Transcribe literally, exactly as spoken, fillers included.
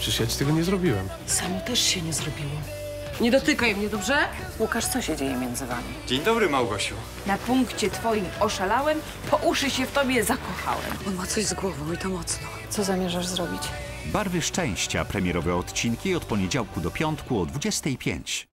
Przecież ja ci tego nie zrobiłem. Samo też się nie zrobiło. Nie dotykaj mnie, dobrze? Łukasz, co się dzieje między wami? Dzień dobry, Małgosiu. Na punkcie twoim oszalałem, po uszy się w tobie zakochałem. On ma coś z głową i to mocno. Co zamierzasz zrobić? Barwy Szczęścia. Premierowe odcinki od poniedziałku do piątku o dwudziestej piątej.